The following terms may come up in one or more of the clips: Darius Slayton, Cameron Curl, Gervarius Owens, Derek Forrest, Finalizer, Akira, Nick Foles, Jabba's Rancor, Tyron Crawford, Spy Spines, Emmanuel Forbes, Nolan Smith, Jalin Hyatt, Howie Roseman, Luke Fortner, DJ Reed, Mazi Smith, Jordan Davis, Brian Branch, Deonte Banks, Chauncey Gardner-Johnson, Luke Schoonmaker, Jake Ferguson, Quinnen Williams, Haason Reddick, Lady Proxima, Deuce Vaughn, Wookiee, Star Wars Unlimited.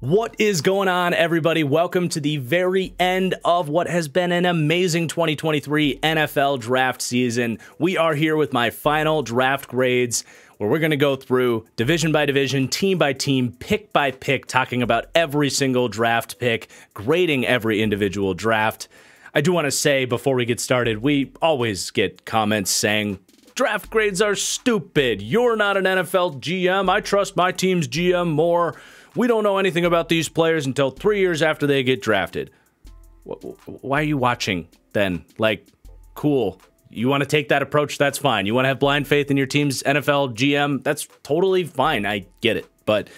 What is going on, everybody? Welcome to the very end of what has been an amazing 2023 NFL draft season. We are here with my final draft grades, where we're going to go through division by division, team by team, pick by pick, talking about every single draft pick, grading every individual draft. I do want to say before we get started, we always get comments saying, draft grades are stupid. You're not an NFL GM. I trust my team's GM more. We don't know anything about these players until 3 years after they get drafted. Why are you watching then? Like, cool. You want to take that approach? That's fine. You want to have blind faith in your team's NFL GM? That's totally fine. I get it. But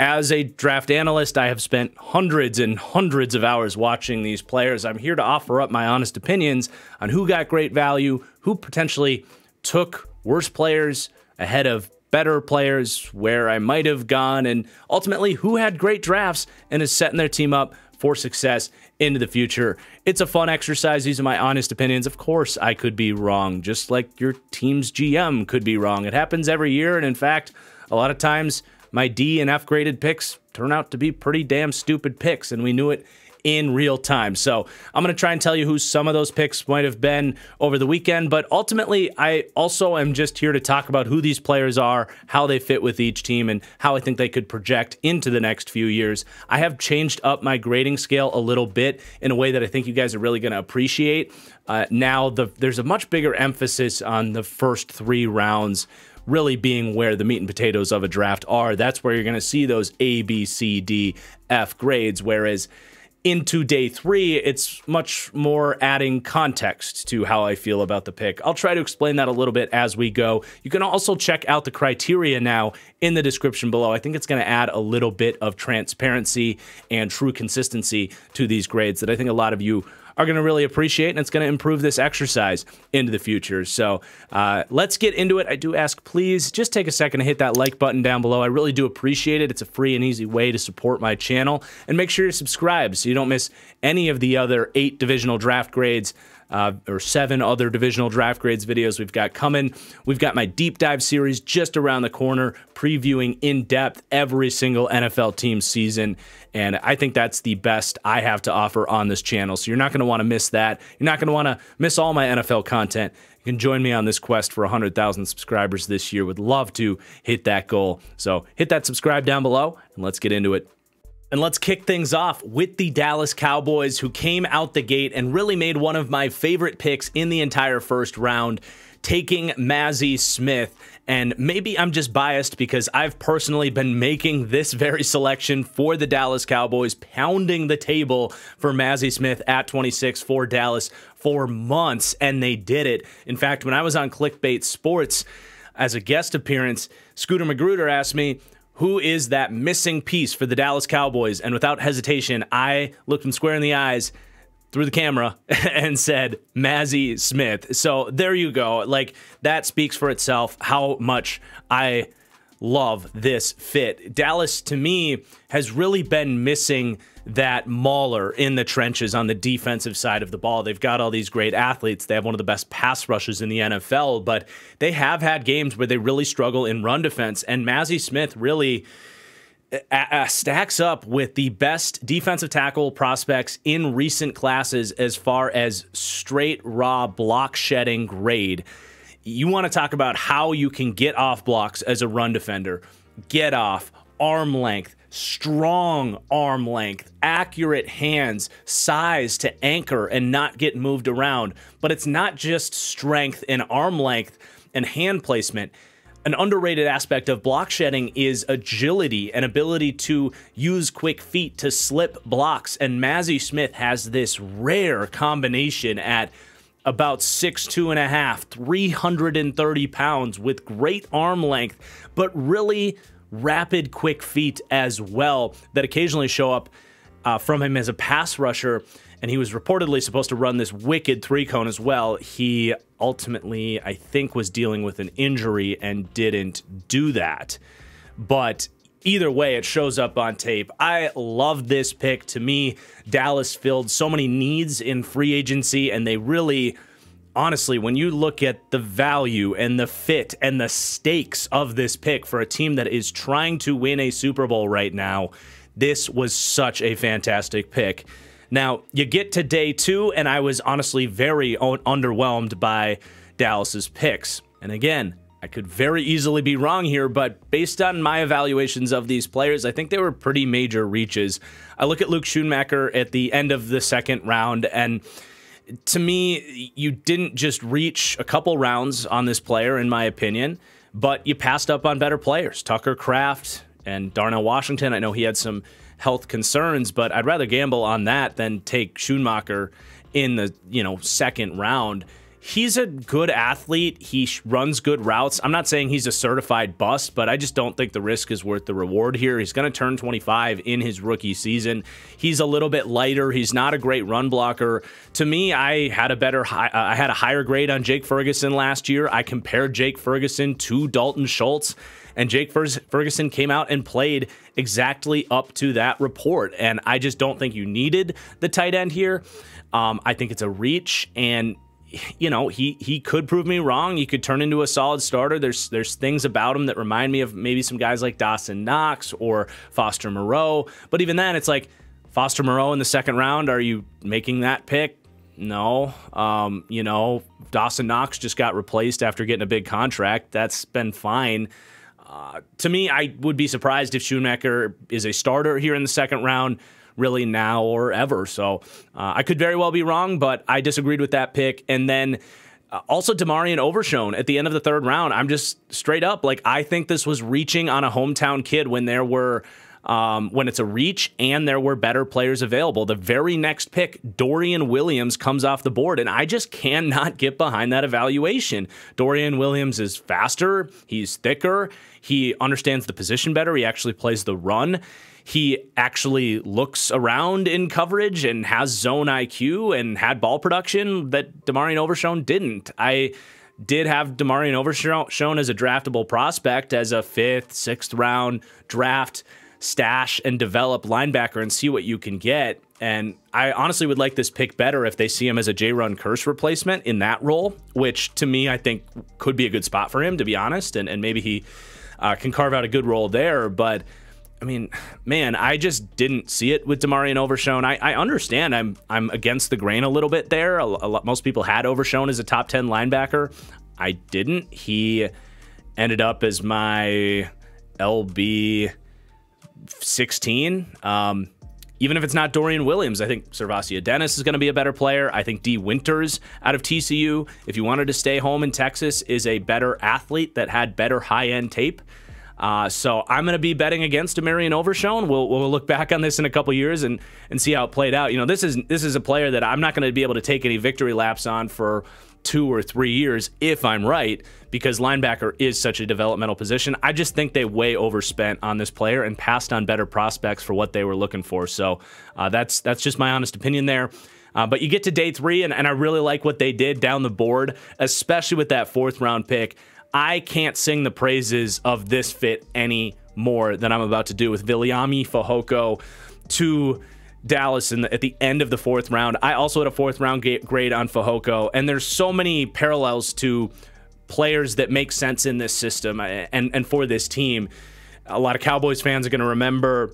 as a draft analyst, I have spent hundreds and hundreds of hours watching these players. I'm here to offer up my honest opinions on who got great value, who potentially took worse players ahead of better players, where I might have gone, and ultimately who had great drafts and is setting their team up for success into the future. It's a fun exercise. These are my honest opinions. Of course, I could be wrong, just like your team's GM could be wrong. It happens every year, and in fact, a lot of times my D and F graded picks turn out to be pretty damn stupid picks, and we knew it in real time. So I'm going to try and tell you who some of those picks might have been over the weekend, but ultimately I also am just here to talk about who these players are, how they fit with each team, and how I think they could project into the next few years. I have changed up my grading scale a little bit in a way that I think you guys are really going to appreciate. Now there's a much bigger emphasis on the first three rounds really being where the meat and potatoes of a draft are. That's where you're going to see those A, B, C, D, F grades, whereas into day three, it's much more adding context to how I feel about the pick. I'll try to explain that a little bit as we go. You can also check out the criteria now in the description below. I think it's going to add a little bit of transparency and true consistency to these grades that I think a lot of you are going to really appreciate, and it's going to improve this exercise into the future. So let's get into it. I do ask, please just take a second to hit that like button down below. I really do appreciate it. It's a free and easy way to support my channel, and make sure you're subscribed so you don't miss any of the other 8 divisional draft grades or 7 other divisional draft grades videos we've got coming. We've got my deep dive series just around the corner, previewing in depth every single NFL team season. And I think that's the best I have to offer on this channel. So you're not going to want to miss that. You're not going to want to miss all my NFL content. You can join me on this quest for 100,000 subscribers this year. Would love to hit that goal. So hit that subscribe down below and let's get into it. And let's kick things off with the Dallas Cowboys, who came out the gate and really made one of my favorite picks in the entire first round, taking Mazi Smith. And maybe I'm just biased because I've personally been making this very selection for the Dallas Cowboys, pounding the table for Mazi Smith at 26 for Dallas for months, and they did it. In fact, when I was on Clickbait Sports as a guest appearance, Scooter Magruder asked me, who is that missing piece for the Dallas Cowboys? And without hesitation, I looked him square in the eyes through the camera and said, Mazi Smith. So there you go. Like, that speaks for itself, how much I love this fit. Dallas, to me, has really been missing that mauler in the trenches on the defensive side of the ball. They've got all these great athletes. They have one of the best pass rushes in the NFL, but they have had games where they really struggle in run defense. And Mazi Smith really stacks up with the best defensive tackle prospects in recent classes as far as straight raw block shedding grade. You want to talk about how you can get off blocks as a run defender. Get off, arm length, strong arm length, accurate hands, size to anchor and not get moved around. But it's not just strength and arm length and hand placement. An underrated aspect of block shedding is agility and ability to use quick feet to slip blocks. And Mazi Smith has this rare combination at about 6'2" and a half, 330 pounds, with great arm length, but really rapid quick feet as well that occasionally show up from him as a pass rusher. And he was reportedly supposed to run this wicked three-cone as well. He ultimately, I think, was dealing with an injury and didn't do that. But either way, it shows up on tape. I love this pick. To me, Dallas filled so many needs in free agency, and they really, honestly, when you look at the value and the fit and the stakes of this pick for a team that is trying to win a Super Bowl right now, This was such a fantastic pick. Now, you get to day two, and I was honestly very underwhelmed by Dallas's picks. And again, I could very easily be wrong here, but based on my evaluations of these players, I think they were pretty major reaches. I look at Luke Schoonmaker at the end of the second round, and to me, you didn't just reach a couple rounds on this player, in my opinion, but you passed up on better players. Tucker Kraft and Darnell Washington, I know he had some health concerns, but I'd rather gamble on that than take Schoonmaker in the, second round. He's a good athlete. He runs good routes. I'm not saying he's a certified bust, but I just don't think the risk is worth the reward here. He's going to turn 25 in his rookie season. He's a little bit lighter. He's not a great run blocker. To me, I had a higher grade on Jake Ferguson last year. I compared Jake Ferguson to Dalton Schultz, and Jake Ferguson came out and played exactly up to that report. And I just don't think you needed the tight end here. I think it's a reach, and he could prove me wrong. He could turn into a solid starter. There's things about him that remind me of maybe some guys like Dawson Knox or Foster Moreau. But even then, it's like Foster Moreau in the second round. Are you making that pick? No. Dawson Knox just got replaced after getting a big contract. That's been fine. To me, I would be surprised if Schoonmaker is a starter here in the second round, really now or ever. So I could very well be wrong, but I disagreed with that pick. And then also DeMarvion Overshown at the end of the third round. I'm just straight up like, I think this was reaching on a hometown kid when there were when it's a reach and there were better players available. The very next pick, Dorian Williams comes off the board, and I just cannot get behind that evaluation. Dorian Williams is faster. He's thicker. He understands the position better. He actually plays the run. He actually looks around in coverage and has zone IQ and had ball production that DeMarvion Overshown didn't. I did have DeMarvion Overshown as a draftable prospect, as a 5th, 6th round draft, stash and develop linebacker and see what you can get. And I honestly would like this pick better if they see him as a J-Run Curse replacement in that role, which to me, I think could be a good spot for him, to be honest. And maybe he can carve out a good role there. But I mean, man, I just didn't see it with DeMarvion Overshown. I understand I'm against the grain a little bit there. Most people had Overshown as a top 10 linebacker. I didn't. He ended up as my LB 16. Even if it's not Dorian Williams, I think Servasia Dennis is going to be a better player. I think D Winters out of TCU, if you wanted to stay home in Texas, is a better athlete that had better high-end tape. So I'm going to be betting against DeMarvion Overshown. We'll look back on this in a couple years and see how it played out. This is a player that I'm not going to be able to take any victory laps on for 2 or 3 years if I'm right, because linebacker is such a developmental position. I just think they way overspent on this player and passed on better prospects for what they were looking for. So that's just my honest opinion there. But you get to day three, and I really like what they did down the board, especially with that 4th round pick. I can't sing the praises of this fit any more than I'm about to do with Viliami Fehoko to Dallas at the end of the 4th round. I also had a 4th round grade on Fehoko, and there's so many parallels to players that make sense in this system and for this team. A lot of Cowboys fans are going to remember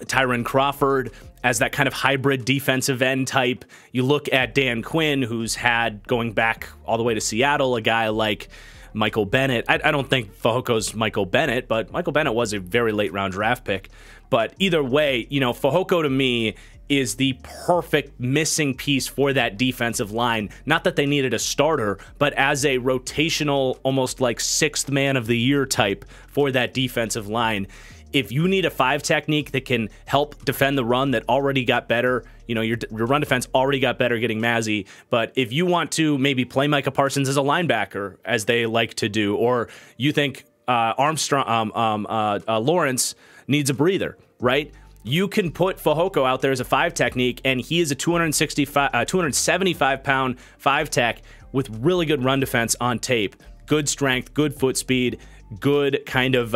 Tyron Crawford as that kind of hybrid defensive end type. You look at Dan Quinn, who's had, going back all the way to Seattle, a guy like Michael Bennett. I don't think Fehoko's Michael Bennett, but Michael Bennett was a very late round draft pick. But either way, Fehoko to me is the perfect missing piece for that defensive line. Not that they needed a starter, but as a rotational, almost like 6th man of the year type for that defensive line. If you need a 5 technique that can help defend the run that already got better, your run defense already got better getting Mazi, but if you want to maybe play Micah Parsons as a linebacker, as they like to do, or you think Lawrence needs a breather, right? You can put Fehoko out there as a 5 technique, and he is a 275 pound 5 tech with really good run defense on tape, good strength, good foot speed, good kind of,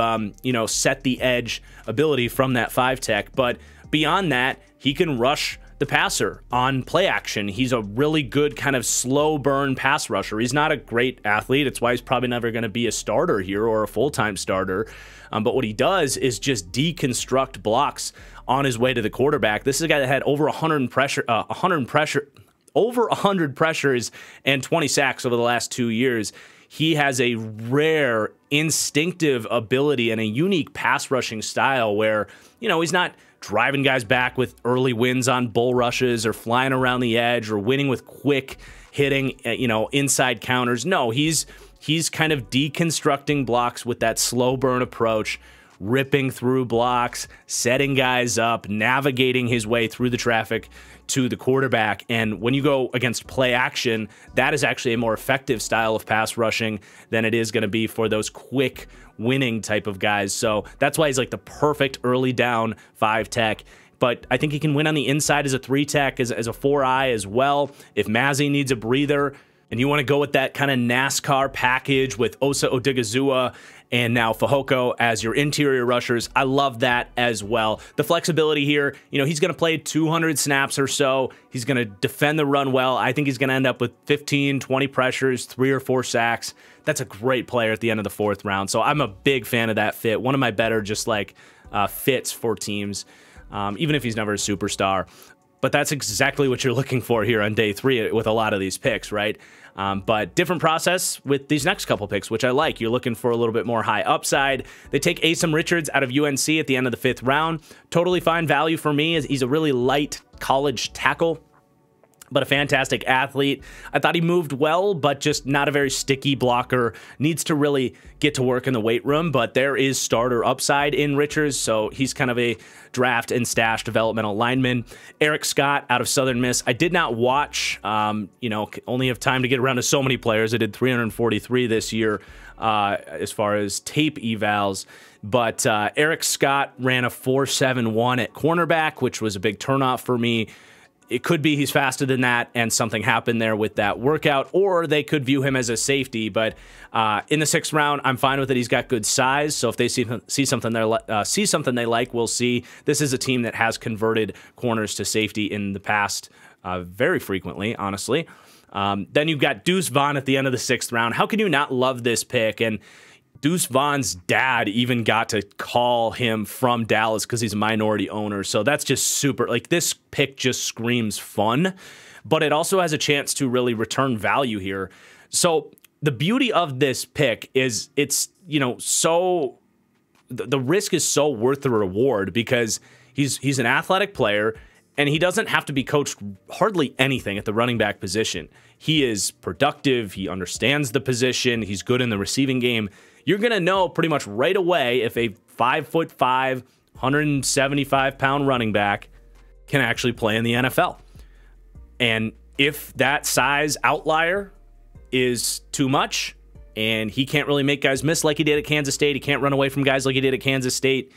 set the edge ability from that 5 tech. But beyond that, he can rush the passer on play action. He's a really good kind of slow burn pass rusher. He's not a great athlete. It's why he's probably never going to be a starter here or a full-time starter. But what he does is just deconstruct blocks on his way to the quarterback. This is a guy that had over 100 pressures and 20 sacks over the last 2 years. He has a rare instinctive ability and a unique pass rushing style where, you know, he's not driving guys back with early wins on bull rushes or flying around the edge or winning with quick hitting, you know, inside counters. No, he's kind of deconstructing blocks with that slow burn approach, ripping through blocks, setting guys up, navigating his way through the traffic to the quarterback. And when you go against play action, that is actually a more effective style of pass rushing than it is going to be for those quick winning type of guys. So that's why he's like the perfect early down 5-tech. But I think he can win on the inside as a 3-tech, as a 4-eye as well. If Mazi needs a breather and you want to go with that kind of NASCAR package with Osa Odigizua and now Fehoko as your interior rushers, I love that as well. The flexibility here, you know, he's going to play 200 snaps or so. He's going to defend the run well. I think he's going to end up with 15, 20 pressures, 3 or 4 sacks. That's a great player at the end of the 4th round. So I'm a big fan of that fit. One of my better just like fits for teams, even if he's never a superstar. But that's exactly what you're looking for here on day 3 with a lot of these picks, right? But different process with these next couple picks, which I like. You're looking for a little bit more high upside. They take Asim Richards out of UNC at the end of the 5th round. Totally fine value for me. He's a really light college tackle, but a fantastic athlete. I thought he moved well, but just not a very sticky blocker. Needs to really get to work in the weight room, but there is starter upside in Richards, so he's kind of a draft and stash developmental lineman. Eric Scott out of Southern Miss. I did not watch, you know, only have time to get around to so many players. I did 343 this year as far as tape evals. But Eric Scott ran a 4.71 at cornerback, which was a big turnoff for me. It could be he's faster than that and something happened there with that workout, or they could view him as a safety. But in the 6th round, I'm fine with it. He's got good size, so if they see something they like, we'll see. This is a team that has converted corners to safety in the past very frequently, honestly. Then you've got Deuce Vaughn at the end of the 6th round. How can you not love this pick? And Deuce Vaughn's dad even got to call him from Dallas because he's a minority owner. So that's just super. Like, this pick just screams fun, but it also has a chance to really return value here. So the beauty of this pick is it's, you know, so the risk is so worth the reward because he's an athletic player and he doesn't have to be coached hardly anything at the running back position. He is productive. He understands the position. He's good in the receiving game. You're going to know pretty much right away if a 5'5", 175-pound running back can actually play in the NFL. And if that size outlier is too much and he can't really make guys miss like he did at Kansas State, he can't run away from guys like he did at Kansas State,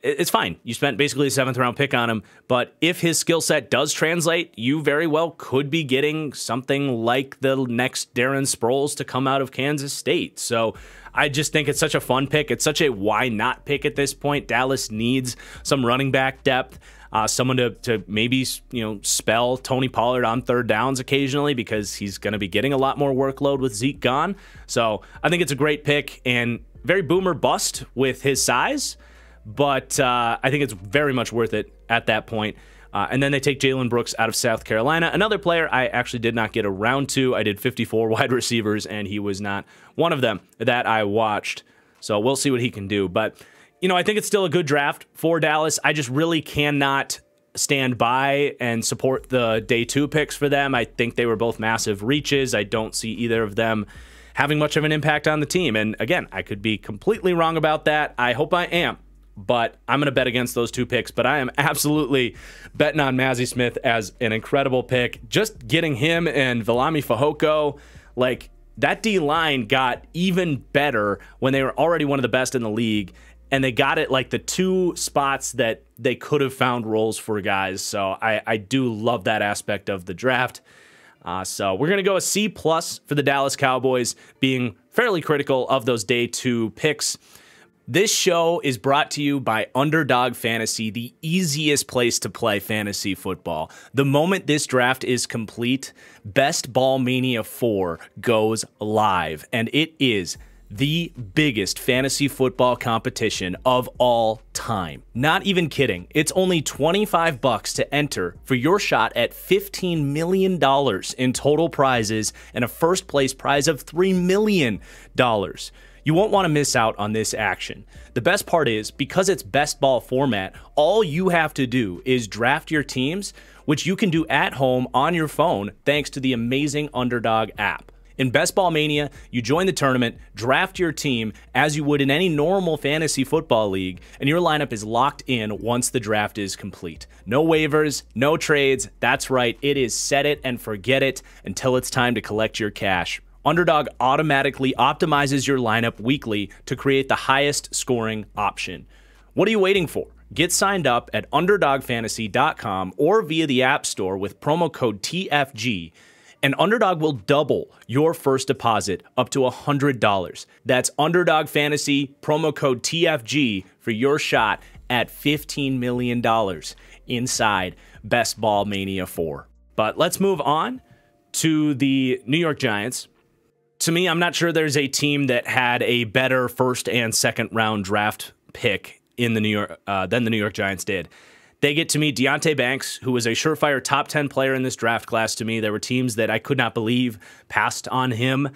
it's fine. You spent basically a 7th-round pick on him. But if his skill set does translate, you very well could be getting something like the next Darren Sproles to come out of Kansas State. So I just think it's such a fun pick. It's such a why not pick at this point. Dallas needs some running back depth, someone to maybe, you know, spell Tony Pollard on 3rd downs occasionally because he's going to be getting a lot more workload with Zeke gone. So I think it's a great pick and very boomer bust with his size. But I think it's very much worth it at that point. And then they take Jalen Brooks out of South Carolina. Another player I actually did not get around to. I did 54 wide receivers, and he was not one of them that I watched. So we'll see what he can do. But, you know, I think it's still a good draft for Dallas. I just really cannot stand by and support the day 2 picks for them. I think they were both massive reaches. I don't see either of them having much of an impact on the team. And, again, I could be completely wrong about that. I hope I am. But I'm going to bet against those 2 picks. But I am absolutely betting on Mazi Smith as an incredible pick. Just getting him and Viliami Fehoko, like, that D-line got even better when they were already one of the best in the league. And they got it like the 2 spots that they could have found roles for guys. So I do love that aspect of the draft. So we're going to go a C+ for the Dallas Cowboys, being fairly critical of those day 2 picks. This show is brought to you by Underdog Fantasy, the easiest place to play fantasy football. The moment this draft is complete, Best Ball Mania 4 goes live, and it is the biggest fantasy football competition of all time. Not even kidding. It's only $25 to enter for your shot at $15 million in total prizes and a first place prize of $3 million. You won't want to miss out on this action. The best part is, because it's best ball format, all you have to do is draft your teams, which you can do at home on your phone thanks to the amazing Underdog app. In Best Ball Mania, you join the tournament, draft your team as you would in any normal fantasy football league, and your lineup is locked in once the draft is complete. No waivers, no trades. That's right, it is set it and forget it until it's time to collect your cash. Underdog automatically optimizes your lineup weekly to create the highest scoring option. What are you waiting for? Get signed up at underdogfantasy.com or via the App Store with promo code TFG, and Underdog will double your first deposit up to $100. That's Underdog Fantasy, promo code TFG for your shot at $15 million inside Best Ball Mania 4. But let's move on to the New York Giants. To me, I'm not sure there's a team that had a better first and second round draft pick in the New York Giants did. They get to meet Deonte Banks, who was a surefire top 10 player in this draft class to me. There were teams that I could not believe passed on him.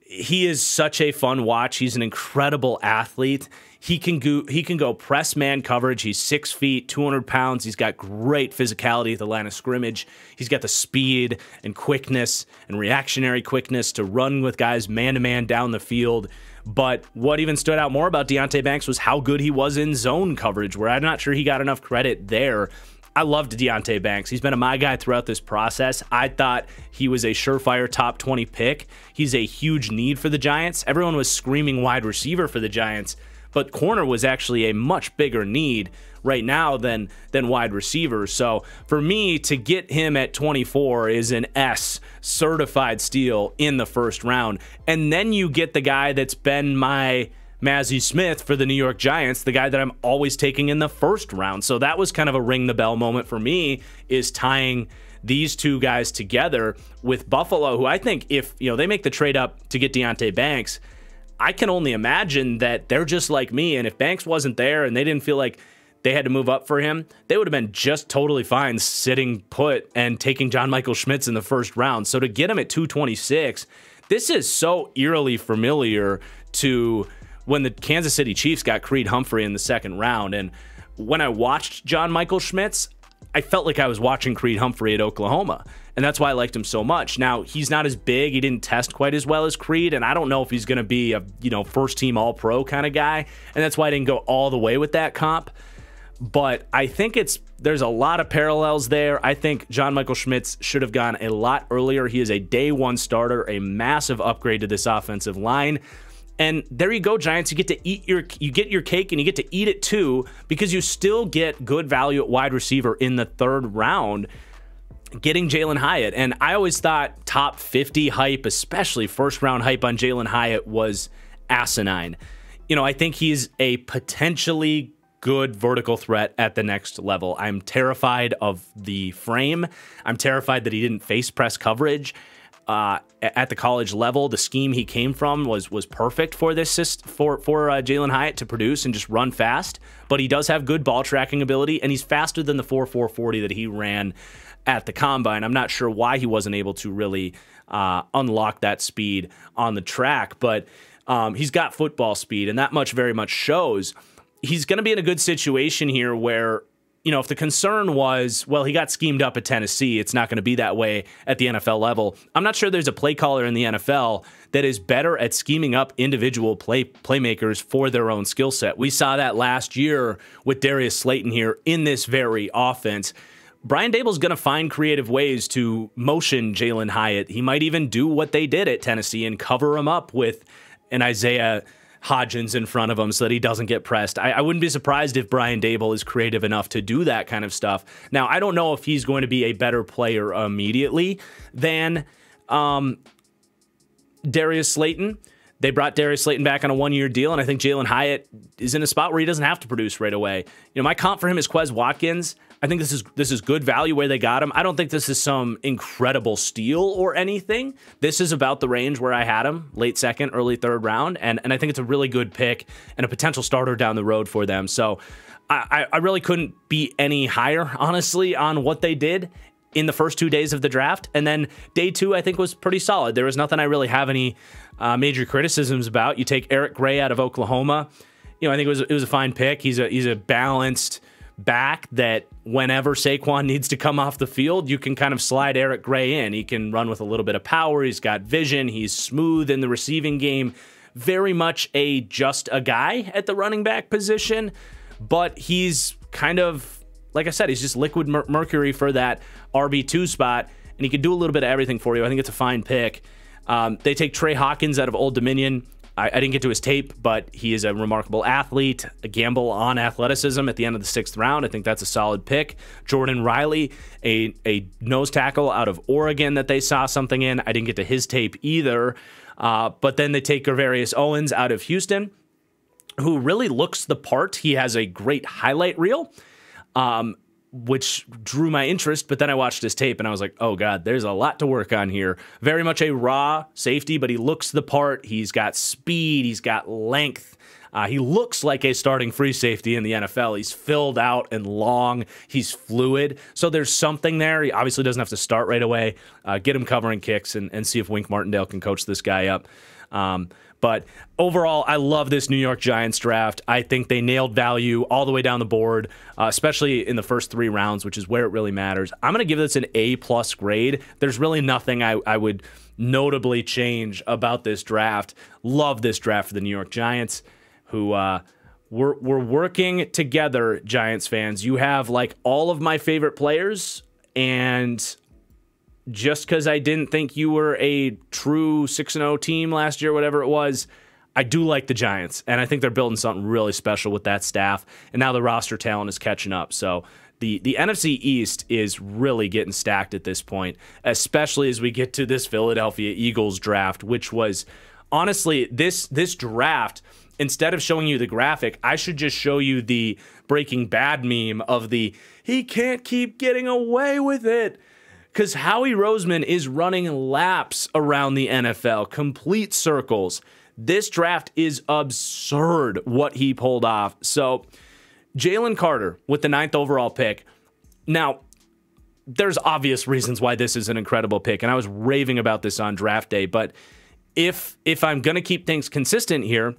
He is such a fun watch. He's an incredible athlete. He can go press man coverage. He's 6 feet, 200 pounds. He's got great physicality at the line of scrimmage. He's got the speed and quickness and reactionary quickness to run with guys man-to-man down the field. But what even stood out more about Deonte Banks was how good he was in zone coverage, where I'm not sure he got enough credit there. I loved Deonte Banks. He's been my guy throughout this process. I thought he was a surefire top 20 pick. He's a huge need for the Giants. Everyone was screaming wide receiver for the Giants, but corner was actually a much bigger need right now than wide receiver. So for me, to get him at 24 is an S, certified steal in the first round. And then you get the guy that's been my Mazi Smith for the New York Giants, the guy that I'm always taking in the first round. So that was kind of a ring the bell moment for me, is tying these two guys together with Buffalo, who I think, if they make the trade up to get Deonte Banks, I can only imagine that they're just like me. And if Banks wasn't there and they didn't feel like they had to move up for him, they would have been just totally fine sitting put and taking John Michael Schmitz in the first round. So to get him at 226, this is so eerily familiar to when the Kansas City Chiefs got Creed Humphrey in the second round. And when I watched John Michael Schmitz, I felt like I was watching Creed Humphrey at Oklahoma, and that's why I liked him so much. Now, he's not as big. He didn't test quite as well as Creed, and I don't know if he's going to be a first-team All-Pro kind of guy, and that's why I didn't go all the way with that comp. But I think there's a lot of parallels there. I think John Michael Schmitz should have gone a lot earlier. He is a day-one starter, a massive upgrade to this offensive line. And there you go, Giants. You get to eat your cake, and you get to eat it too, because you still get good value at wide receiver in the third round, getting Jalin Hyatt. And I always thought top 50 hype, especially first round hype on Jalin Hyatt, was asinine. I think he's a potentially good vertical threat at the next level. I'm terrified of the frame. I'm terrified that he didn't face press coverage at the college level. The scheme he came from was perfect for this for Jalin Hyatt to produce and just run fast. But he does have good ball tracking ability, and he's faster than the 4.40 that he ran at the combine. I'm not sure why he wasn't able to really unlock that speed on the track, but he's got football speed, and that much very much shows. He's going to be in a good situation here where, if the concern was, well, he got schemed up at Tennessee, it's not going to be that way at the NFL level. I'm not sure there's a play caller in the NFL that is better at scheming up individual playmakers for their own skill set. We saw that last year with Darius Slayton here in this very offense. Brian Dable's going to find creative ways to motion Jalin Hyatt. He might even do what they did at Tennessee and cover him up with an Isaiah Hodgins in front of him so that he doesn't get pressed. I wouldn't be surprised if Brian Dable is creative enough to do that kind of stuff. Now, I don't know if he's going to be a better player immediately than Darius Slayton. They brought Darius Slayton back on a one-year deal, and I think Jalin Hyatt is in a spot where he doesn't have to produce right away. You know, my comp for him is Quez Watkins. I think this is good value where they got him. I don't think this is some incredible steal or anything. This is about the range where I had him, late second, early third round, and I think it's a really good pick and a potential starter down the road for them. So I really couldn't be any higher, honestly, on what they did in the first 2 days of the draft. And then day two, I think, was pretty solid. There was nothing I really have any major criticisms about. You take Eric Gray out of Oklahoma. You know, I think it was a fine pick. He's a balanced back that whenever Saquon needs to come off the field, you can kind of slide Eric Gray in. He can run with a little bit of power. He's got vision. He's smooth in the receiving game. Very much a just a guy at the running back position, but he's kind of, like I said, he's just liquid mercury for that RB2 spot, and he can do a little bit of everything for you. I think it's a fine pick. They take Trey Hawkins out of Old Dominion. I didn't get to his tape, but he is a remarkable athlete. A gamble on athleticism at the end of the 6th round. I think that's a solid pick. Jordan Riley, a nose tackle out of Oregon that they saw something in. I didn't get to his tape either. But then they take Gervarius Owens out of Houston, who really looks the part. He has a great highlight reel, which drew my interest, but then I watched his tape and I was like, oh God, there's a lot to work on here. Very much a raw safety, but he looks the part. He's got speed. He's got length. He looks like a starting free safety in the NFL. He's filled out and long. He's fluid. So there's something there. He obviously doesn't have to start right away. Get him covering kicks and see if Wink Martindale can coach this guy up. But overall, I love this New York Giants draft. I think they nailed value all the way down the board, especially in the first 3 rounds, which is where it really matters. I'm going to give this an A+ grade. There's really nothing I would notably change about this draft. Love this draft for the New York Giants, who we're working together, Giants fans. You have like all of my favorite players, and just because I didn't think you were a true 6-0 team last year, whatever it was, I do like the Giants, and I think they're building something really special with that staff, and now the roster talent is catching up. So the NFC East is really getting stacked at this point, especially as we get to this Philadelphia Eagles draft, which was, honestly, this draft, instead of showing you the graphic, I should just show you the Breaking Bad meme of the, he can't keep getting away with it. Because Howie Roseman is running laps around the NFL, complete circles. This draft is absurd what he pulled off. So Jalen Carter with the 9th overall pick. Now, there's obvious reasons why this is an incredible pick, and I was raving about this on draft day. But if I'm going to keep things consistent here,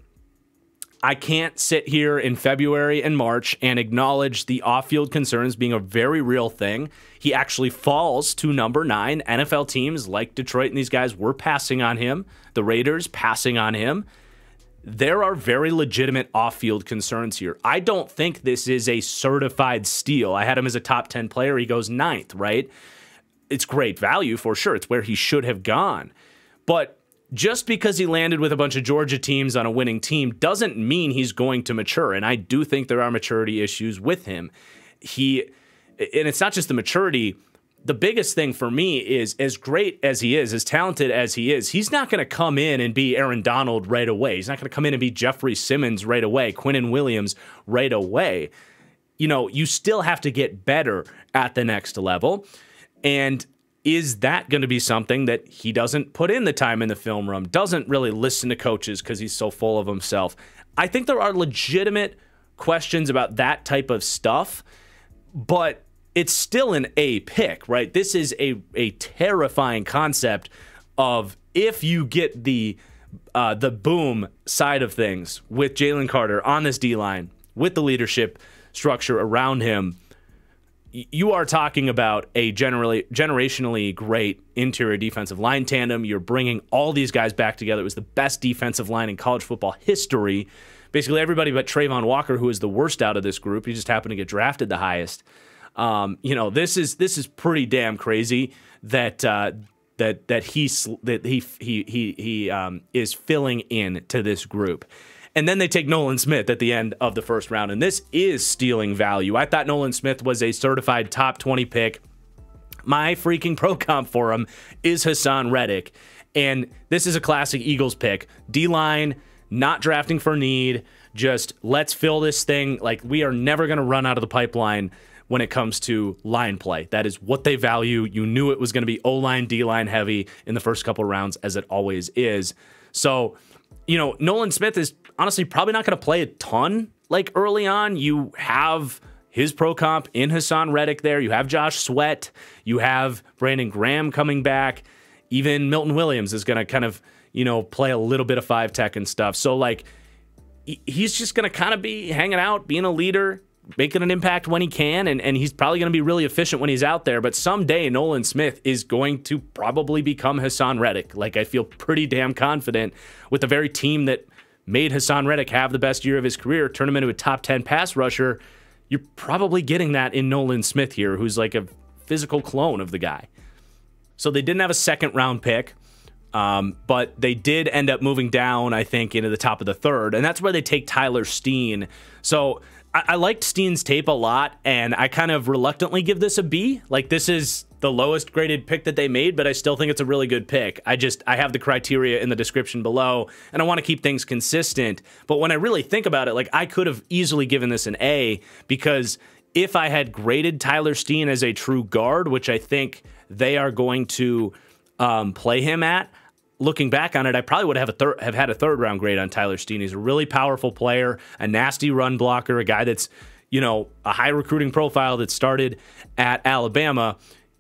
I can't sit here in February and March and acknowledge the off-field concerns being a very real thing. He actually falls to number 9. NFL teams like Detroit and these guys were passing on him. The Raiders passing on him. There are very legitimate off-field concerns here. I don't think this is a certified steal. I had him as a top 10 player. He goes 9th, right? It's great value for sure. It's where he should have gone. But just because he landed with a bunch of Georgia teams on a winning team doesn't mean he's going to mature, and I do think there are maturity issues with him. And it's not just the maturity. The biggest thing for me is, as great as he is, as talented as he is, he's not going to come in and be Aaron Donald right away. He's not going to come in and be Jeffrey Simmons right away, Quinnen Williams right away. You know, you still have to get better at the next level, and is that going to be something that he doesn't put in the time in the film room, doesn't really listen to coaches because he's so full of himself? I think there are legitimate questions about that type of stuff, but it's still an A pick, right? This is a terrifying concept of, if you get the boom side of things with Jalen Carter on this D-line, with the leadership structure around him, you are talking about a generationally great interior defensive line tandem. You're bringing all these guys back together. It was the best defensive line in college football history. Basically everybody but Trayvon Walker, who is the worst out of this group. He just happened to get drafted the highest. You know, this is pretty damn crazy that he is filling in to this group. And then they take Nolan Smith at the end of the 1st round, and this is stealing value. I thought Nolan Smith was a certified top 20 pick. My freaking pro comp for him is Haason Reddick, And this is a classic Eagles pick. D-line, not drafting for need, just let's fill this thing. Like, we are never going to run out of the pipeline when it comes to line play. That is what they value. You knew it was going to be O-line, D-line heavy in the first couple of rounds, as it always is. So, you know, Nolan Smith is honestly probably not going to play a ton. Like, early on, you have his pro comp in Haason Reddick there. You have Josh Sweat. You have Brandon Graham coming back. Even Milton Williams is going to kind of, you know, play a little bit of five tech and stuff. So, like, he's just going to kind of be hanging out, being a leader, making an impact when he can, and he's probably going to be really efficient when he's out there. But someday Nolan Smith is going to probably become Haason Reddick. Like, I feel pretty damn confident with the very team that made Haason Reddick have the best year of his career, turn him into a top 10 pass rusher. You're probably getting that in Nolan Smith here, who's like a physical clone of the guy. So they didn't have a second round pick, but they did end up moving down, I think, into the top of the third, and that's where they take Tyler Steen. So I liked Steen's tape a lot, and I kind of reluctantly give this a B. Like, this is the lowest graded pick that they made, but I still think it's a really good pick. I have the criteria in the description below, and I want to keep things consistent. But when I really think about it, like, I could have easily given this an A, because if I had graded Tyler Steen as a true guard, which I think they are going to play him at, looking back on it, I probably would have had a third-round grade on Tyler Steen. He's a really powerful player, a nasty run blocker, a guy that's, you know, a high recruiting profile that started at Alabama.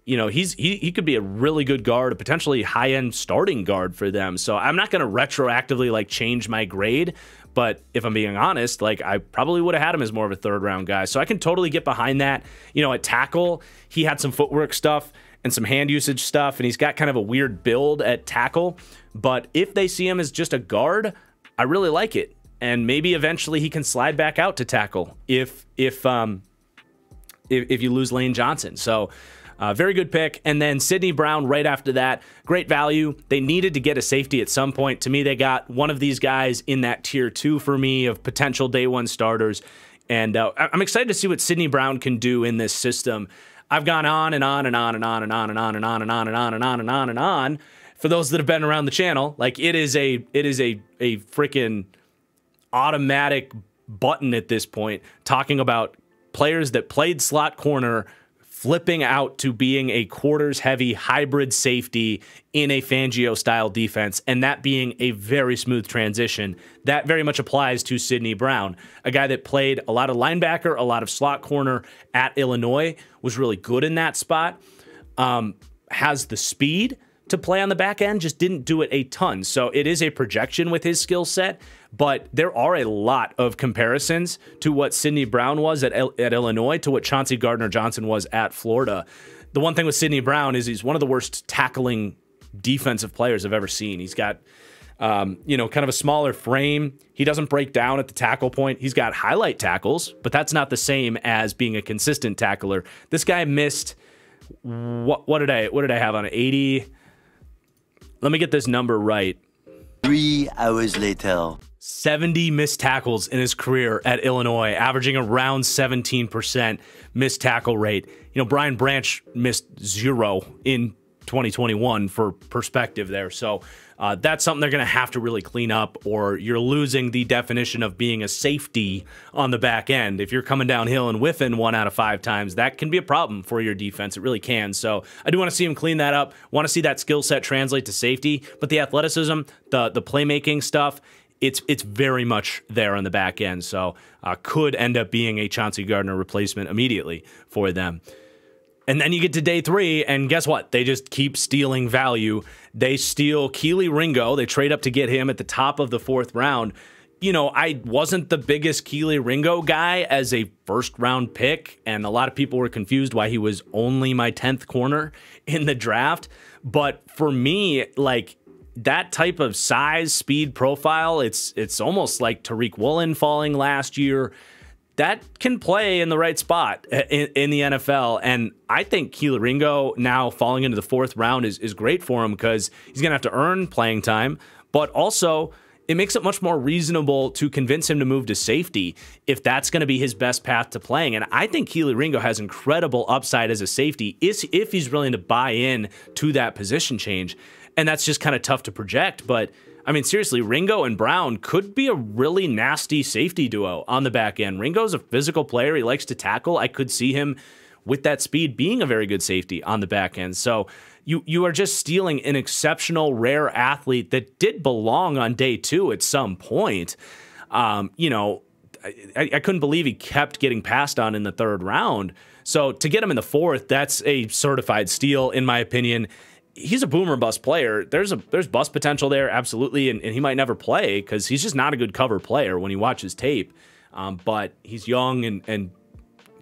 You know, he could be a really good guard, a potentially high-end starting guard for them. So I'm not going to retroactively, like, change my grade, but if I'm being honest, like, I probably would have had him as more of a third-round guy. So I can totally get behind that. You know, at tackle, he had some footwork stuff and some hand usage stuff, and he's got kind of a weird build at tackle. But if they see him as just a guard, I really like it. And maybe eventually he can slide back out to tackle if you lose Lane Johnson. So very good pick. And then Sydney Brown right after that, great value. They needed to get a safety at some point. To me, they got one of these guys in that tier 2 for me of potential day 1 starters. And I'm excited to see what Sydney Brown can do in this system. I've gone on and on and on and on and on and on and on and on and on and on and on and on. For those that have been around the channel, like, it is a freaking automatic button at this point, talking about players that played slot corner flipping out to being a quarters heavy hybrid safety in a Fangio style defense, and that being a very smooth transition. That very much applies to Sydney Brown, a guy that played a lot of linebacker, a lot of slot corner at Illinois, was really good in that spot, has the speed to play on the back end, just didn't do it a ton. So it is a projection with his skill set, but there are a lot of comparisons to what Sydney Brown was at Illinois to what Chauncey Gardner-Johnson was at Florida. The one thing with Sydney Brown is he's one of the worst tackling defensive players I've ever seen. He's got, you know, kind of a smaller frame. He doesn't break down at the tackle point. He's got highlight tackles, but that's not the same as being a consistent tackler. This guy missed, what did I have on 80? Let me get this number right. 3 hours later. 70 missed tackles in his career at Illinois, averaging around 17% missed tackle rate. You know, Brian Branch missed 0 in 2021 for perspective there. So that's something they're going to have to really clean up, or you're losing the definition of being a safety on the back end. If you're coming downhill and whiffing 1 out of 5 times, that can be a problem for your defense. It really can. So I do want to see him clean that up. Want to see that skill set translate to safety, but the athleticism, the playmaking stuff, it's very much there on the back end. So could end up being a Chauncey Gardner replacement immediately for them. And then you get to day 3, and guess what? They just keep stealing value. They steal Kelee Ringo. They trade up to get him at the top of the 4th round. You know, I wasn't the biggest Kelee Ringo guy as a first-round pick, and a lot of people were confused why he was only my 10th corner in the draft. But for me, like, that type of size, speed, profile, it's almost like Tariq Woolen falling last year. That can play in the right spot in the NFL. And I think Kelee Ringo now falling into the 4th round is great for him, because he's going to have to earn playing time. But also, it makes it much more reasonable to convince him to move to safety if that's going to be his best path to playing. And I think Kelee Ringo has incredible upside as a safety if he's willing to buy in to that position change. And that's just kind of tough to project. But, I mean, seriously, Ringo and Brown could be a really nasty safety duo on the back end. Ringo's a physical player. He likes to tackle. I could see him with that speed being a very good safety on the back end. So you are just stealing an exceptional, rare athlete that did belong on day two at some point. You know, I couldn't believe he kept getting passed on in the third round. So to get him in the fourth, that's a certified steal, in my opinion. He's a boomer bust player. There's bust potential there, absolutely, and he might never play because he's just not a good cover player when you watch his tape. But he's young and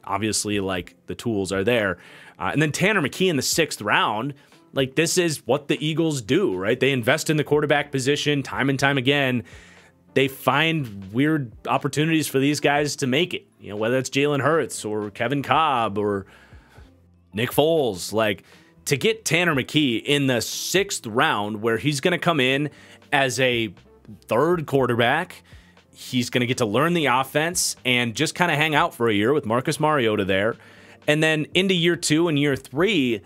obviously, like, the tools are there. And then Tanner McKee in the sixth round. Like, this is what the Eagles do, right? They invest in the quarterback position time and time again. They find weird opportunities for these guys to make it. You know, whether it's Jalen Hurts or Kevin Cobb or Nick Foles. Like, to get Tanner McKee in the sixth round, where he's going to come in as a third quarterback, he's going to get to learn the offense and just kind of hang out for a year with Marcus Mariota there. And then into year two and year three,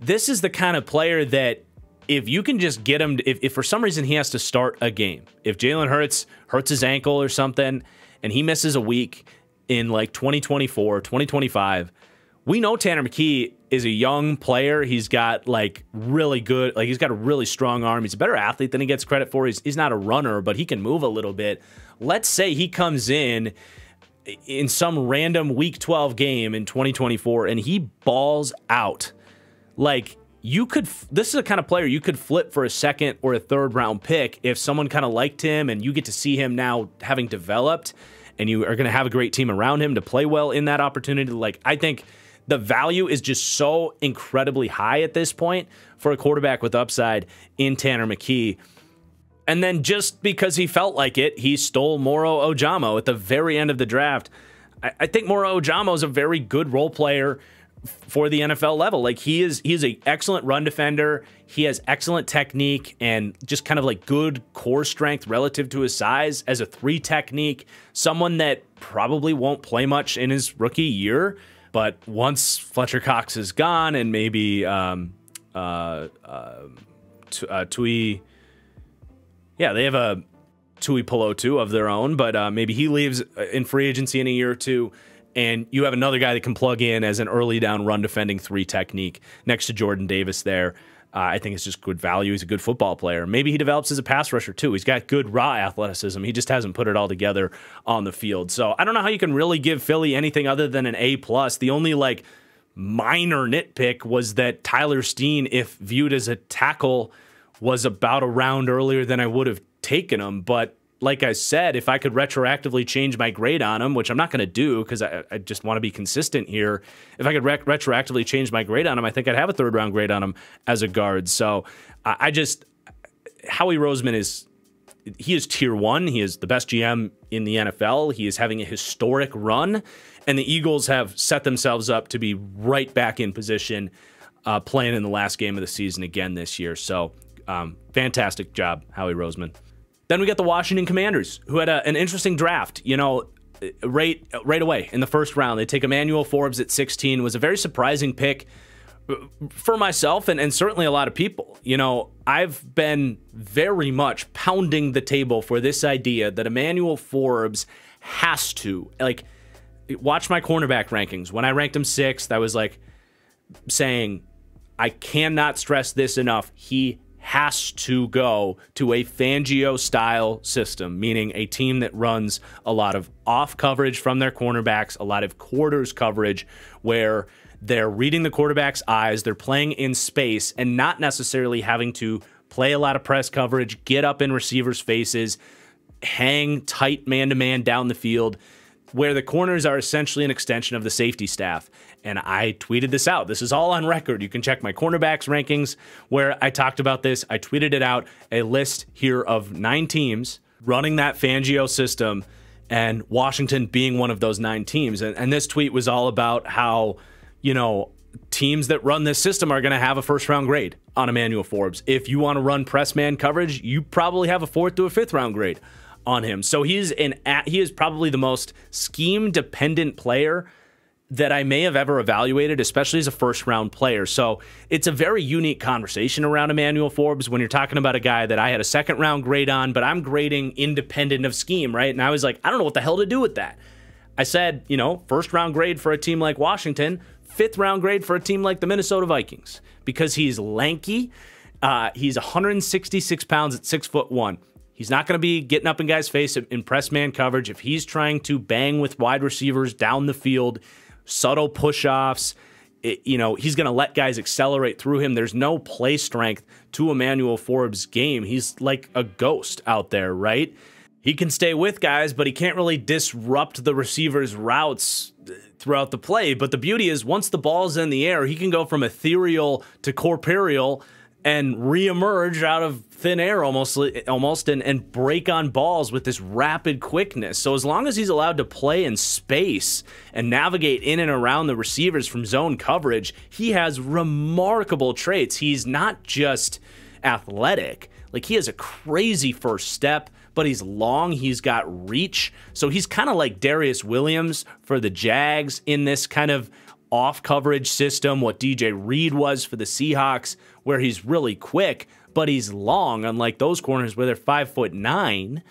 this is the kind of player that, if you can just get him, if for some reason he has to start a game, if Jalen Hurts hurts his ankle or something and he misses a week in like 2024, 2025, we know Tanner McKee is a young player. He's got like really good, like he's got a really strong arm. He's a better athlete than he gets credit for. He's not a runner, but he can move a little bit. Let's say he comes in some random week 12 game in 2024 and he balls out. Like, you could, this is the kind of player you could flip for a second or a third round pick if someone kind of liked him, and you get to see him now having developed, and you are going to have a great team around him to play well in that opportunity. Like, I think the value is just so incredibly high at this point for a quarterback with upside in Tanner McKee. And then just because he felt like it, he stole Moro Ojomo at the very end of the draft. I think Moro Ojomo is a very good role player for the NFL level. Like, he's an excellent run defender. He has excellent technique and just kind of like good core strength relative to his size as a three technique, someone that probably won't play much in his rookie year. But once Fletcher Cox is gone and maybe Tui, yeah, they have a Tui Pelotu of their own, but maybe he leaves in free agency in a year or two, and you have another guy that can plug in as an early down run defending three technique next to Jordan Davis there. I think it's just good value. He's a good football player. Maybe he develops as a pass rusher too. He's got good raw athleticism. He just hasn't put it all together on the field. So I don't know how you can really give Philly anything other than an A+. The only like minor nitpick was that Tyler Steen, if viewed as a tackle, was about a round earlier than I would have taken him. But like I said, if I could retroactively change my grade on him, which I'm not going to do because I just want to be consistent here. If I could retroactively change my grade on him, I think I'd have a third round grade on him as a guard. So I just, Howie Roseman is, he is tier one. He is the best GM in the NFL. He is having a historic run, and the Eagles have set themselves up to be right back in position playing in the last game of the season again this year. So fantastic job, Howie Roseman. Then we got the Washington Commanders, who had an interesting draft, you know, right away in the first round. They take Emmanuel Forbes at 16. It was a very surprising pick for myself and certainly a lot of people. You know, I've been very much pounding the table for this idea that Emmanuel Forbes has to, like, watch my cornerback rankings. When I ranked him sixth, I was like saying, I cannot stress this enough. He has to go to a Fangio-style system, meaning a team that runs a lot of off coverage from their cornerbacks, a lot of quarters coverage, where they're reading the quarterback's eyes, they're playing in space, and not necessarily having to play a lot of press coverage, get up in receivers' faces, hang tight man-to-man down the field, where the corners are essentially an extension of the safety staff. And I tweeted this out. This is all on record. You can check my cornerbacks rankings where I talked about this. I tweeted it out, a list here of 9 teams running that Fangio system, and Washington being one of those 9 teams. And this tweet was all about how, you know, teams that run this system are going to have a first round grade on Emmanuel Forbes. If you want to run press man coverage, you probably have a 4th to a 5th round grade on him. So he is probably the most scheme dependent player that I may have ever evaluated, especially as a first-round player. So it's a very unique conversation around Emmanuel Forbes when you're talking about a guy that I had a second-round grade on, but I'm grading independent of scheme, right? And I was like, I don't know what the hell to do with that. I said, you know, first-round grade for a team like Washington, fifth-round grade for a team like the Minnesota Vikings, because he's lanky. He's 166 pounds at 6'1". He's not going to be getting up in guys' face in press man coverage. If he's trying to bang with wide receivers down the field, subtle push-offs, you know, he's going to let guys accelerate through him. There's no play strength to Emmanuel Forbes' game. He's like a ghost out there, right? He can stay with guys, but he can't really disrupt the receiver's routes throughout the play. But the beauty is, once the ball's in the air, he can go from ethereal to corporeal and reemerge out of thin air almost and break on balls with this rapid quickness. So as long as he's allowed to play in space and navigate in and around the receivers from zone coverage, he has remarkable traits. He's not just athletic. Like, he has a crazy first step, but he's long, he's got reach. So he's kind of like Darius Williams for the Jags in this kind of off coverage system, what DJ Reed was for the Seahawks, where he's really quick, but he's long, unlike those corners where they're 5'9".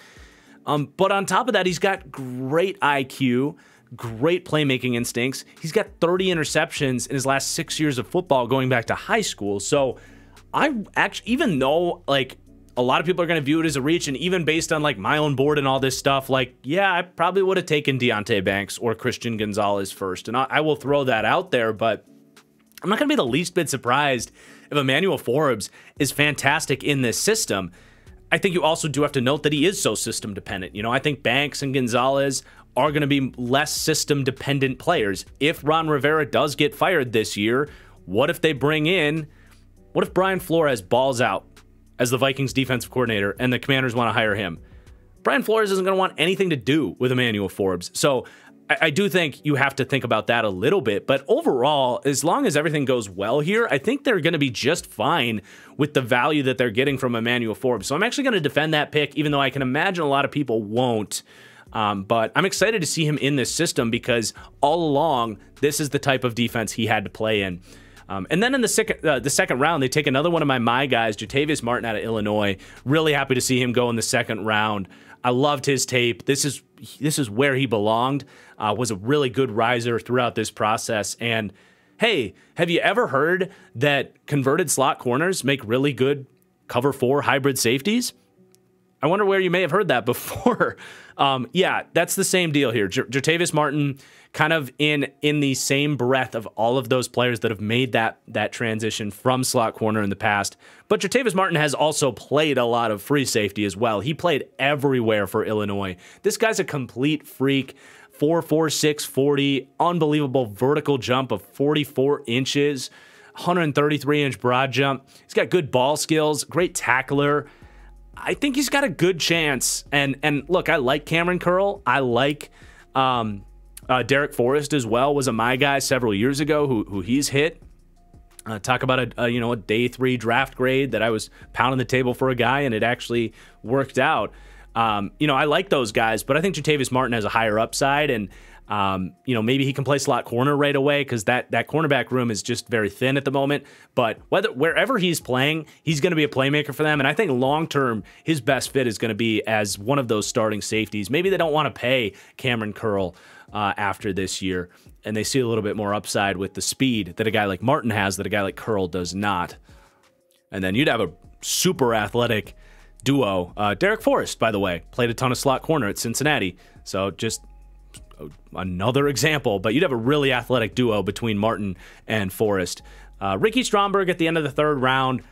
But on top of that, he's got great IQ, great playmaking instincts. He's got 30 interceptions in his last 6 years of football going back to high school. So I actually, even though like a lot of people are going to view it as a reach, and even based on like my own board and all this stuff, like, yeah, I probably would have taken Deonte Banks or Christian Gonzalez first. And I will throw that out there, but I'm not going to be the least bit surprised if Emmanuel Forbes is fantastic in this system. I think you also do have to note that he is so system dependent. You know, I think Banks and Gonzalez are going to be less system dependent players. If Ron Rivera does get fired this year, what if they bring in, what if Brian Flores balls out as the Vikings defensive coordinator and the Commanders want to hire him? Brian Flores isn't going to want anything to do with Emmanuel Forbes. So I do think you have to think about that a little bit. But overall, as long as everything goes well here, I think they're going to be just fine with the value that they're getting from Emmanuel Forbes. So I'm actually going to defend that pick, even though I can imagine a lot of people won't. But I'm excited to see him in this system, because all along, this is the type of defense he had to play in. And then in the second round, they take another one of my guys, Jatavius Martin out of Illinois. Really happy to see him go in the second round. I loved his tape. This is where he belonged. Was a really good riser throughout this process. And hey, have you ever heard that converted slot corners make really good cover 4 hybrid safeties? I wonder where you may have heard that before. Yeah, that's the same deal here. Jatavius Martin, kind of in the same breath of all of those players that have made that transition from slot corner in the past. But Jatavius Martin has also played a lot of free safety as well. He played everywhere for Illinois. This guy's a complete freak. 4.46 40, unbelievable vertical jump of 44 inches, 133 inch broad jump. He's got good ball skills, great tackler. I think he's got a good chance. And look, I like Cameron Curl. I like Derek Forrest as well. Was a my guy several years ago who he's hit. Talk about a day 3 draft grade that I was pounding the table for a guy, and it actually worked out. You know, I like those guys, but I think Jatavius Martin has a higher upside, and you know, maybe he can play slot corner right away, because that cornerback room is just very thin at the moment. But wherever he's playing, he's going to be a playmaker for them. And I think long term, his best fit is going to be as one of those starting safeties. Maybe they don't want to pay Cameron Curl after this year, and they see a little bit more upside with the speed that a guy like Martin has that a guy like Curl does not. And then you'd have a super athletic duo. Derek Forrest, by the way, played a ton of slot corner at Cincinnati. So just another example, but you'd have a really athletic duo between Martin and Forrest. Ricky Stromberg at the end of the third round,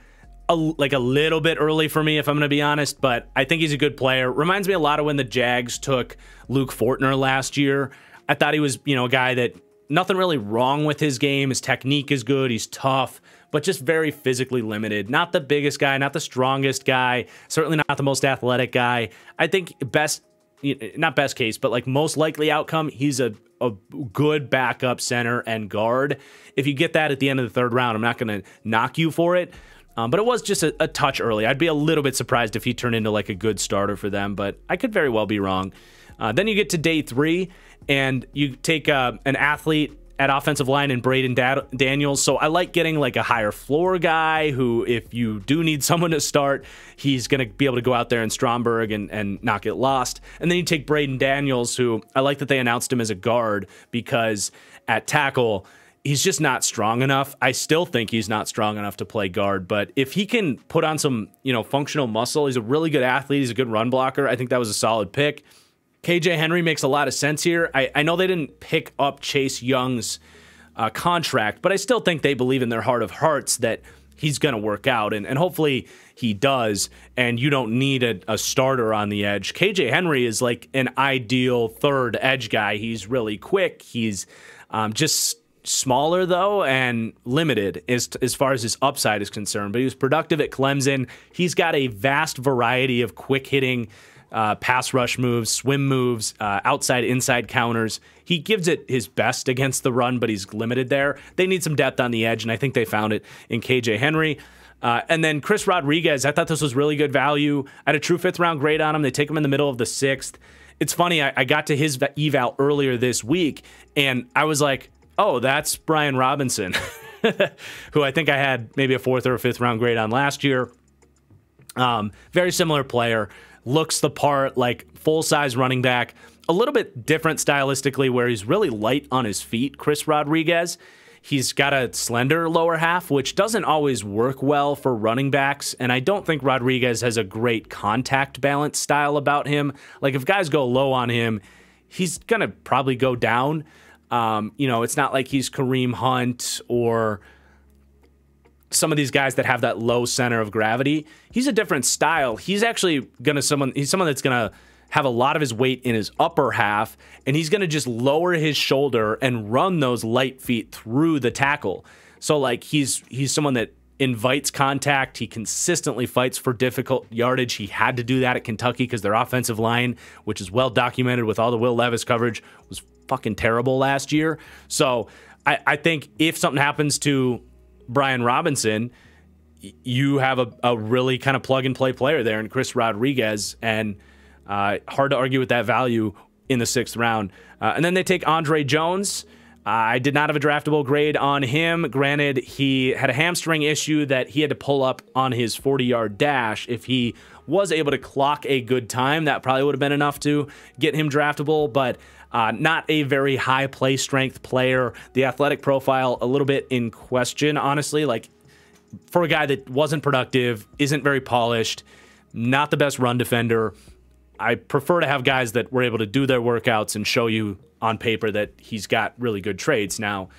like a little bit early for me, if I'm going to be honest, but I think he's a good player. Reminds me a lot of when the Jags took Luke Fortner last year. I thought he was, you know, a guy that nothing really wrong with his game. His technique is good. He's tough, but just very physically limited. Not the biggest guy, not the strongest guy, certainly not the most athletic guy. I think best, not best case, but like most likely outcome, he's a good backup center and guard. If you get that at the end of the third round, I'm not going to knock you for it. But it was just a touch early. I'd be a little bit surprised if he turned into like a good starter for them, but I could very well be wrong. Then you get to day 3, and you take an athlete at offensive line and Braden Daniels. So I like getting like a higher floor guy who, if you do need someone to start, he's going to be able to go out there in Stromberg and not get lost. And then you take Braden Daniels, who I like that they announced him as a guard because at tackle, he's just not strong enough. I still think he's not strong enough to play guard, but if he can put on some, you know, functional muscle, he's a really good athlete. He's a good run blocker. I think that was a solid pick. KJ Henry makes a lot of sense here. I know they didn't pick up Chase Young's contract, but I still think they believe in their heart of hearts that he's going to work out, and hopefully he does, and you don't need a starter on the edge. KJ Henry is like an ideal third edge guy. He's really quick. He's just smaller, though, and limited as far as his upside is concerned, but he was productive at Clemson. He's got a vast variety of quick-hitting pass rush moves, swim moves, outside, inside counters. He gives it his best against the run, but he's limited there. They need some depth on the edge, and I think they found it in KJ Henry. And then Chris Rodriguez, I thought this was really good value. I had a true fifth-round grade on him. They take him in the middle of the sixth. It's funny, I got to his eval earlier this week, and I was like, oh, that's Brian Robinson, who I think I had maybe a fourth or a fifth round grade on last year. Very similar player, looks the part, like full-size running back, a little bit different stylistically where he's really light on his feet, Chris Rodriguez. He's got a slender lower half, which doesn't always work well for running backs, and I don't think Rodriguez has a great contact balance style about him. Like if guys go low on him, he's going to probably go down. You know, it's not like he's Kareem Hunt or some of these guys that have that low center of gravity. He's a different style. He's actually he's someone that's gonna have a lot of his weight in his upper half, and he's gonna just lower his shoulder and run those light feet through the tackle. So like he's someone that invites contact. He consistently fights for difficult yardage. He had to do that at Kentucky because their offensive line, which is well documented with all the Will Levis coverage, was fucking terrible last year. So I think if something happens to Brian Robinson, you have a really kind of plug and play player there in Chris Rodriguez, and hard to argue with that value in the sixth round. And then they take Andre Jones. I did not have a draftable grade on him. Granted, he had a hamstring issue that he had to pull up on his 40-yard dash. If he was able to clock a good time, that probably would have been enough to get him draftable, but not a very high play strength player. The athletic profile a little bit in question, honestly. Like for a guy that wasn't productive, isn't very polished, not the best run defender, I prefer to have guys that were able to do their workouts and show you on paper that he's got really good traits. Now,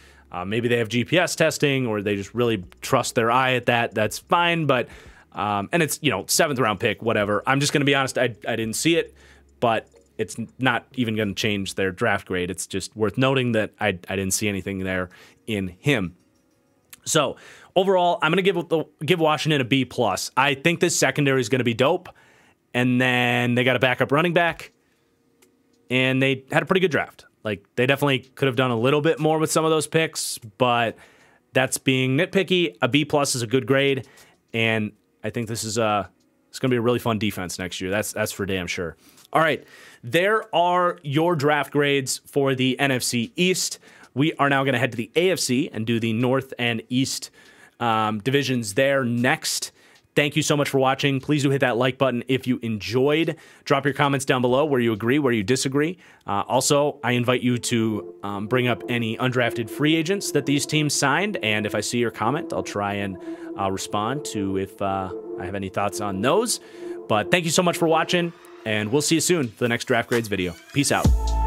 maybe they have GPS testing or they just really trust their eye at that. That's fine, but and it's, you know, seventh round pick, whatever. I'm just going to be honest, I didn't see it, but it's not even going to change their draft grade. It's just worth noting that I didn't see anything there in him. So overall, I'm going to give Washington a B+. I think this secondary is going to be dope. And then they got a backup running back, and they had a pretty good draft. Like, they definitely could have done a little bit more with some of those picks, but that's being nitpicky. A B+ is a good grade, and I think this is it's going to be a really fun defense next year. That's for damn sure. All right, there are your draft grades for the NFC East. We are now going to head to the AFC and do the North and East divisions there next. Thank you so much for watching. Please do hit that like button if you enjoyed. Drop your comments down below where you agree, where you disagree. Also, I invite you to bring up any undrafted free agents that these teams signed. And if I see your comment, I'll try and respond to if I have any thoughts on those. But thank you so much for watching, and we'll see you soon for the next Draft Grades video. Peace out.